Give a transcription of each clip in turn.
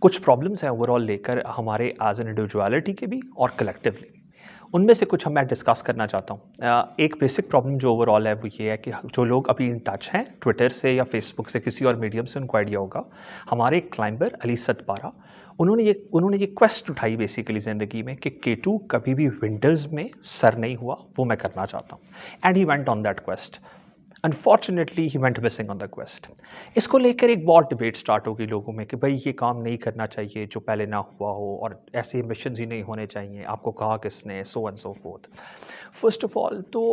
कुछ प्रॉब्लम्स हैं ओवरऑल लेकर हमारे एज एन इंडिविजुअलिटी के भी और कलेक्टिवली, उनमें से कुछ हम मैं डिस्कस करना चाहता हूँ। एक बेसिक प्रॉब्लम जो ओवरऑल है वो ये है कि जो लोग अभी इन टच हैं ट्विटर से या फेसबुक से किसी और मीडियम से, उनको आइडिया होगा हमारे क्लाइंबर अली सतपारा, उन्होंने ये क्वेस्ट उठाई बेसिकली ज़िंदगी में कि K2 कभी भी विंटर्स में सर नहीं हुआ, वो मैं करना चाहता हूँ। And he went on that quest, unfortunately he went missing on the quest. इसको लेकर एक बहुत डिबेट स्टार्ट होगी लोगों में कि भाई ये काम नहीं करना चाहिए जो पहले ना हुआ हो, और ऐसे मिशन ही नहीं होने चाहिए, आपको कहा किसने, so and so forth. First of all तो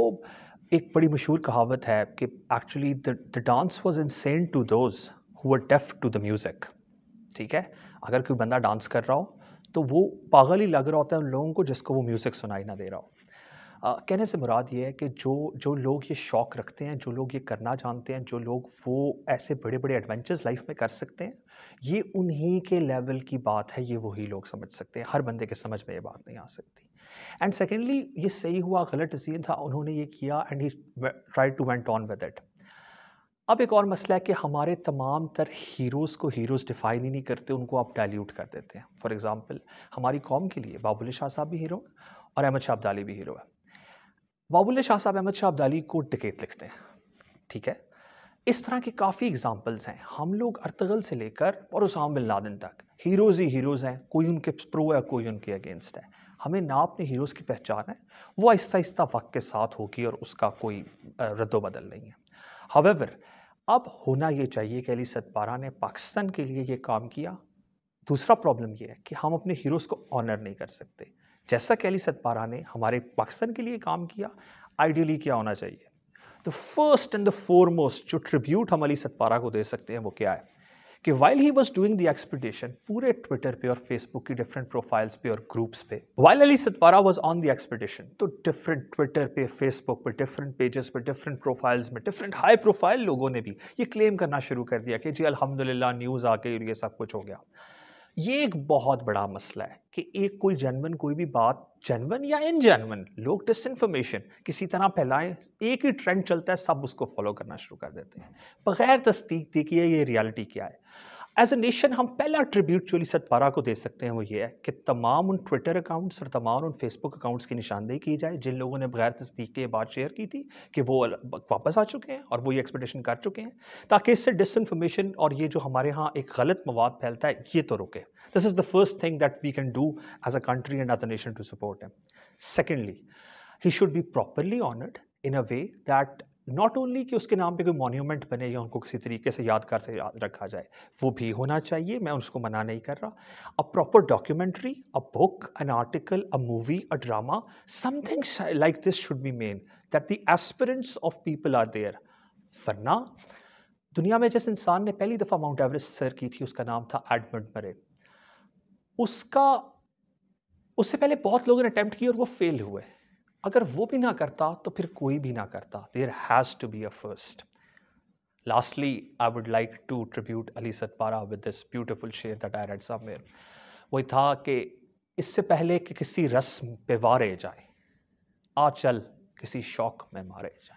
एक बड़ी मशहूर कहावत है कि actually the dance was insane to those who were deaf to the music. ठीक है, अगर कोई बंदा डांस कर रहा हो तो वो पागल ही लग रहा होता है उन लोगों को जिसको वो म्यूज़िक सुनाई ना दे रहा हो। कहने से मुराद ये है कि जो लोग ये शौक़ रखते हैं, जो लोग ये करना जानते हैं, जो लोग वो ऐसे बड़े बड़े एडवेंचर्स लाइफ में कर सकते हैं, ये उन्हीं के लेवल की बात है, ये वही लोग समझ सकते हैं, हर बंदे के समझ में ये बात नहीं आ सकती। एंड सेकेंडली ये सही हुआ गलत डिसीजन था, उन्होंने ये किया and he try to went on with it. अब एक और मसला है कि हमारे तमाम तर हीरोज़ को हीरोज़ डिफ़ाइन ही नहीं करते, उनको आप डाइल्यूट कर देते हैं। फॉर एग्ज़ाम्पल हमारी कौम के लिए बाबुल शाह साहब भी हीरो हैं और अहमद शाह अब्दाली भी हीरो है। बाबुल शाह साहब अहमद शाह अब्दाली को डकैत लिखते हैं, ठीक है, इस तरह के काफ़ी एग्ज़ाम्पल्स हैं। हम लोग अर्तगल से लेकर और उसामा बिन लादेन तक हीरोज़ ही हीरोज़ हैं, कोई उनके प्रो है कोई उनके अगेंस्ट है। हमें ना अपने हीरोज़ की पहचान है, वो आहिस्ता आहिस्ता वक्त के साथ होगी और उसका कोई रद्दोबदल नहीं है। हावेवर अब होना ये चाहिए कि अली सतपारा ने पाकिस्तान के लिए ये काम किया। दूसरा प्रॉब्लम ये है कि हम अपने हीरोज़ को ऑनर नहीं कर सकते। जैसा कि अली सतपारा ने हमारे पाकिस्तान के लिए काम किया, आइडियली क्या होना चाहिए? The first and the foremost जो ट्रिब्यूट हम अली सतपारा को दे सकते हैं वो क्या है कि while he was doing the expedition, पूरे ट्विटर पे और फेसबुक की डिफरेंट प्रोफाइल्स पे और ग्रुप्स पे, while Ali Sadpara was on the expedition, तो डिफरेंट ट्विटर पे, फेसबुक पे, डिफरेंट पेजेस पे, डिफरेंट प्रोफाइल्स में, डिफरेंट हाई प्रोफाइल लोगों ने भी ये क्लेम करना शुरू कर दिया कि जी अल्हम्दुलिल्लाह न्यूज़ आ गई और ये सब कुछ हो गया। ये एक बहुत बड़ा मसला है कि एक कोई जनवन कोई भी बात जनवन या इन जनवन लोग डिसइंफॉर्मेशन किसी तरह फैलाएं, एक ही ट्रेंड चलता है सब उसको फॉलो करना शुरू कर देते हैं बगैर तस्दीक देखिए ये रियलिटी क्या है। एज ए नेशन हम पहला ट्रिब्यूट जो अली सतपारा को दे सकते हैं वो ये है कि तमाम उन ट्विटर अकाउंट्स और तमाम उन फेसबुक अकाउंट्स की निशानदेही की जाए जिन लोगों ने बगैर तस्दीक के बात शेयर की थी कि वो वापस आ चुके हैं और वो ये एक्सपेक्टेशन कर चुके हैं, ताकि इससे डिसइंफॉर्मेशन और ये जो हमारे यहाँ एक गलत मवाद फैलता है ये तो रुके। This is the first thing that we can do as a country and as a nation to support him. Secondly he should be properly honoured in a way that not only कि उसके नाम पे कोई monument बने या उनको किसी तरीके से यादगार से याद रखा जाए, वो भी होना चाहिए, मैं उसको मना नहीं कर रहा। A proper documentary, a book, an article, a movie, a drama, something like this should be made that the aspirants of people are there. वरना दुनिया में जिस इंसान ने पहली दफ़ा माउंट एवरेस्ट सर की थी उसका नाम था एडमंड मरे, उससे पहले बहुत लोगों ने अटैम्प्ट किया और वो फेल हुए। अगर वो भी ना करता तो फिर कोई भी ना करता। There has to be a first. Lastly I would like to tribute Ali Sadpara with this beautiful शेर दैट आई रेड समवेयर, वही था कि इससे पहले कि किसी रस्म पे वारे जाए, आ चल किसी शौक में मारे जाए।